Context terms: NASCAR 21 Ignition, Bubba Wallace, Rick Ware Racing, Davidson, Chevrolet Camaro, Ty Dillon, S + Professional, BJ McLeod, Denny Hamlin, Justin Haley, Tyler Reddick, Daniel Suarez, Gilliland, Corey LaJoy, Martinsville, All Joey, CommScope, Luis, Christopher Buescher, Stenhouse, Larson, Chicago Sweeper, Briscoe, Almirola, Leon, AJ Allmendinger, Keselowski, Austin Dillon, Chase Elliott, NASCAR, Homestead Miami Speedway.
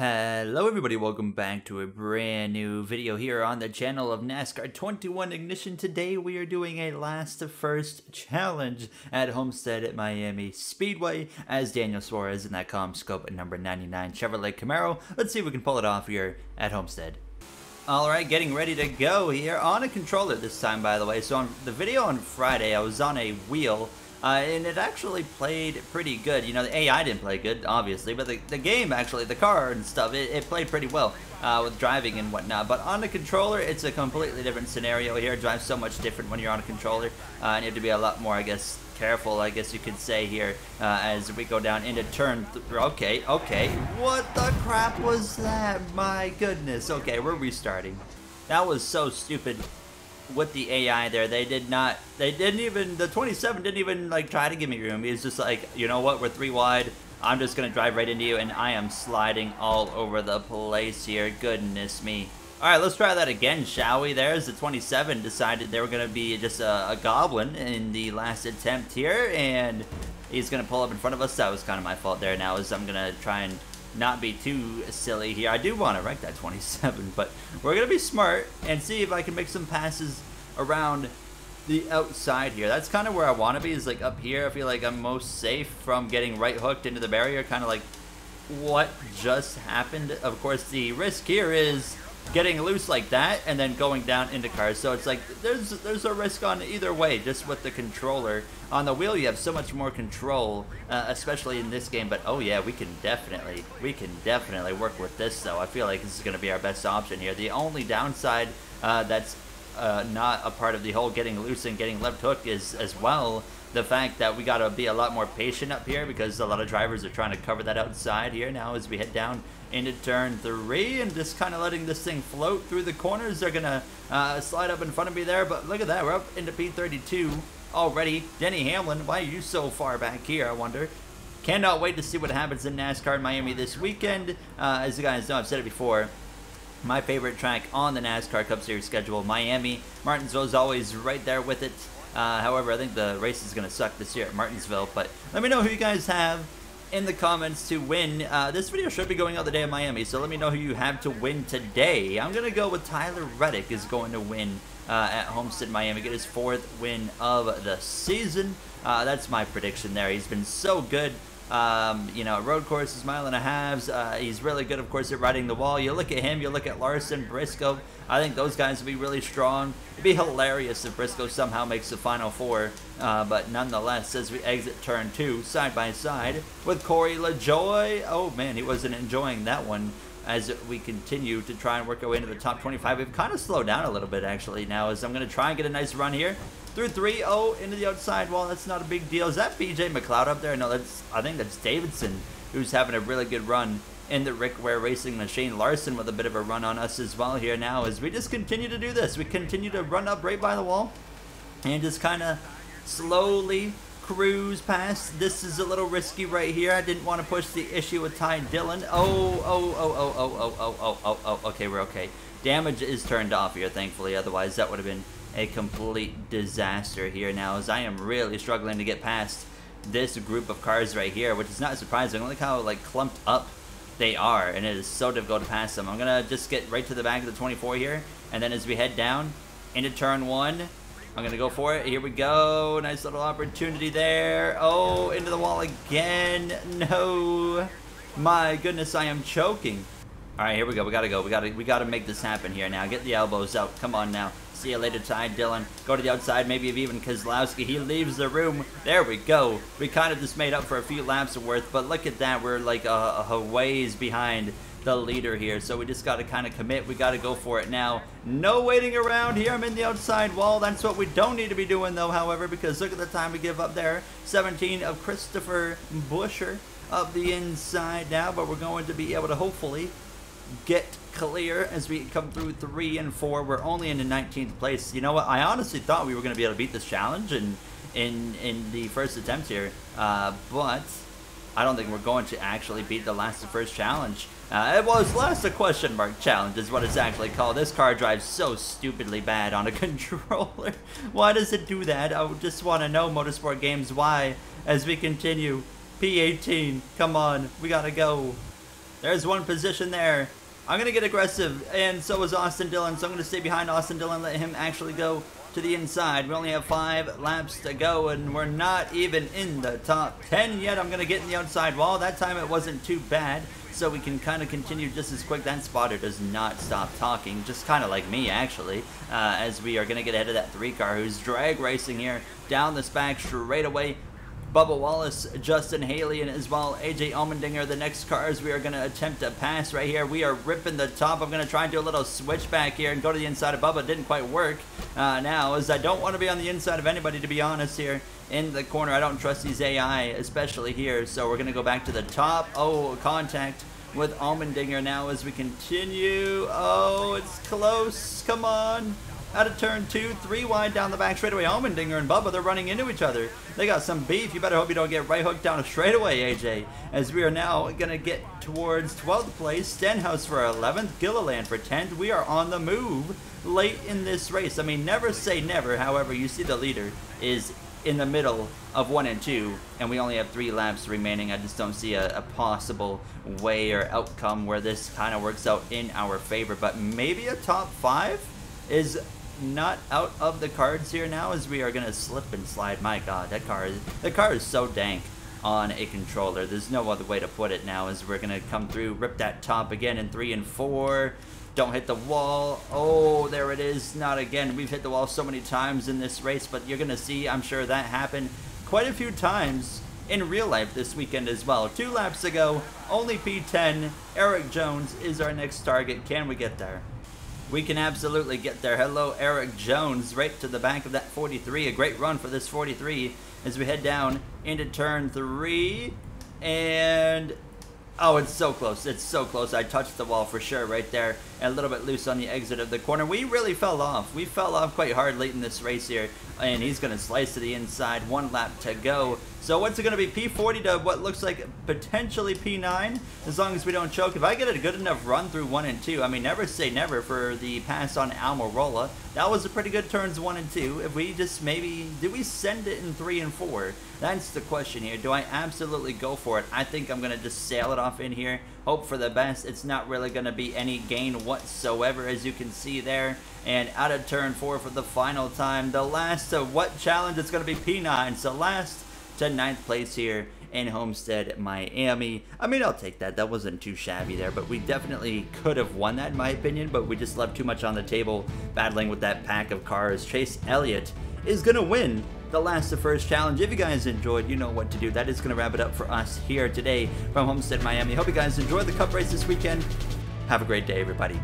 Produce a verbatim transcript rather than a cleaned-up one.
Hello everybody, welcome back to a brand new video here on the channel of NASCAR twenty-one Ignition. Today we are doing a last to first challenge at Homestead at Miami Speedway as Daniel Suarez in that CommScope number ninety-nine Chevrolet Camaro. Let's see if we can pull it off here at Homestead. Alright, getting ready to go here on a controller this time, by the way. So on the video on Friday, I was on a wheel. Uh, and it actually played pretty good. You know, the A I didn't play good, obviously, but the, the game actually, the car and stuff, it, it played pretty well uh, with driving and whatnot. But on the controller, it's a completely different scenario here. It drives so much different when you're on a controller, uh, and you have to be a lot more, I guess, careful, I guess you could say here, uh, as we go down into turn th okay, okay, what the crap was that? My goodness, okay, we're restarting. That was so stupid. With the A I there, they did not, they didn't even, the twenty-seven didn't even like try to give me room. He's just like, you know what, we're three wide, I'm just gonna drive right into you, and I am sliding all over the place here. Goodness me. All right, let's try that again, shall we? There's the twenty-seven decided they were gonna be just a, a goblin in the last attempt here, and he's gonna pull up in front of us. That was kind of my fault there. Now is I'm gonna try and not be too silly here. I do want to wreck that twenty-seven, but we're going to be smart and see if I can make some passes around the outside here. That's kind of where I want to be, is like up here. I feel like I'm most safe from getting right hooked into the barrier, kind of like what just happened. Of course, the risk here is getting loose like that and then going down into cars. So it's like there's there's a risk on either way, just with the controller. On the wheel, you have so much more control, uh, especially in this game. But oh yeah, we can definitely we can definitely work with this though. I feel like this is going to be our best option here. The only downside uh, that's uh, not a part of the whole getting loose and getting left hooked is as well the fact that we got to be a lot more patient up here, because a lot of drivers are trying to cover that outside here now as we head down into turn three, and just kind of letting this thing float through the corners. They're going to uh, slide up in front of me there, but look at that. We're up into P thirty-two already. Denny Hamlin, why are you so far back here, I wonder? Cannot wait to see what happens in NASCAR in Miami this weekend. Uh, as you guys know, I've said it before, my favorite track on the NASCAR Cup Series schedule, Miami. Martinsville is always right there with it. Uh, however, I think the race is going to suck this year at Martinsville, but let me know who you guys have in the comments to win. Uh, this video should be going out the day of Miami, so let me know who you have to win today. I'm going to go with Tyler Reddick is going to win uh, at Homestead Miami, get his fourth win of the season. Uh, that's my prediction there. He's been so good. Um, you know, road courses, mile and a halves. Uh, he's really good, of course, at riding the wall. You look at him, you look at Larson, Briscoe. I think those guys will be really strong. It'd be hilarious if Briscoe somehow makes the final four. Uh, but nonetheless, as we exit turn two, side by side with Corey LaJoy. Oh man, he wasn't enjoying that one. As we continue to try and work our way into the top twenty-five, we've kind of slowed down a little bit actually now, as I'm going to try and get a nice run here. Through three oh into the outside wall. That's not a big deal. Is that B J McLeod up there? No, that's, I think that's Davidson, who's having a really good run in the Rick Ware Racing machine. Larson with a bit of a run on us as well here now, as we just continue to do this. We continue to run up right by the wall and just kind of slowly cruise past. This is a little risky right here. I didn't want to push the issue with Ty Dillon. Oh, oh, oh, oh, oh, oh, oh, oh, oh, oh. Okay, we're okay. Damage is turned off here, thankfully. Otherwise, that would have been a complete disaster here now, as I am really struggling to get past this group of cars right here, which is not surprising. Look how, like, clumped up they are, and it is so difficult to pass them. I'm going to just get right to the back of the twenty-four here, and then as we head down into turn one, I'm going to go for it. Here we go. Nice little opportunity there. Oh, into the wall again. No. My goodness, I am choking. All right, here we go. We got to go. We got to we got to make this happen here now. Get the elbows out. Come on now. See you later, Ty Dillon. Go to the outside. Maybe even Keselowski. He leaves the room. There we go. We kind of just made up for a few laps worth, but look at that. We're like a, a ways behind the leader here, so we just got to kind of commit. We got to go for it now. No waiting around here. I'm in the outside wall. That's what we don't need to be doing though, however, because look at the time we give up there. seventeen of Christopher Buescher up the inside now, but we're going to be able to hopefully get clear as we come through three and four. We're only in the nineteenth place. You know what, I honestly thought we were going to be able to beat this challenge in in in the first attempt here, uh but I don't think we're going to actually beat the last to first challenge. Uh, it was last a question mark challenge is what it's actually called. This car drives so stupidly bad on a controller. Why does it do that? I just want to know, Motorsport Games, why? As we continue, P eighteen, come on, we gotta go. There's one position there. I'm going to get aggressive, and so is Austin Dillon, so I'm going to stay behind Austin Dillon, let him actually go to the inside. We only have five laps to go, and we're not even in the top ten yet. I'm going to get in the outside wall. That time it wasn't too bad, so we can kind of continue just as quick. That spotter does not stop talking, just kind of like me, actually, uh, as we are going to get ahead of that three car who's drag racing here down this back straight away. Bubba Wallace, Justin Haley, and as well A J Allmendinger. The next cars we are going to attempt to pass right here. We are ripping the top. I'm going to try and do a little switchback here and go to the inside of Bubba. Didn't quite work uh, now, as I don't want to be on the inside of anybody, to be honest, here in the corner. I don't trust these A I, especially here, so we're going to go back to the top. Oh, contact with Allmendinger now as we continue. Oh, it's close. Come on. Out of turn two, three wide down the back straightaway. Allmendinger and Bubba, they're running into each other. They got some beef. You better hope you don't get right hooked down a straightaway, A J. As we are now going to get towards twelfth place. Stenhouse for eleventh. Gilliland for tenth. We are on the move late in this race. I mean, never say never. However, you see the leader is in the middle of one and two, and we only have three laps remaining. I just don't see a, a possible way or outcome where this kind of works out in our favor. But maybe a top five is not out of the cards here now, as we are gonna slip and slide. My god, that car is the car is so dank on a controller. There's no other way to put it now, as we're gonna come through, rip that top again in three and four. Don't hit the wall. Oh, there it is. Not again. We've hit the wall so many times in this race, but you're gonna see, I'm sure, that happen quite a few times in real life this weekend as well. Two laps ago, only P ten. Eric Jones is our next target. Can we get there? We can absolutely get there. Hello, Eric Jones, right to the back of that forty-three. A great run for this forty-three as we head down into turn three. And, oh, it's so close. It's so close. I touched the wall for sure right there. A little bit loose on the exit of the corner. We really fell off. We fell off quite hard late in this race here. And he's going to slice to the inside. One lap to go. So what's it going to be? P forty to what looks like potentially P nine, as long as we don't choke. If I get a good enough run through one and two, I mean, never say never for the pass on Almirola. That was a pretty good turns one and two. If we just maybe, did we send it in three and four? That's the question here. Do I absolutely go for it? I think I'm going to just sail it off in here. Hope for the best. It's not really going to be any gain whatsoever, as you can see there. And out of turn four for the final time. The last to what challenge? It's going to be P nine. So last to ninth place here in Homestead, Miami. I mean, I'll take that. That wasn't too shabby there, but we definitely could have won that in my opinion, but we just left too much on the table battling with that pack of cars. Chase Elliott is going to win the last to first challenge. If you guys enjoyed, you know what to do. That is going to wrap it up for us here today from Homestead, Miami. Hope you guys enjoyed the cup race this weekend. Have a great day, everybody.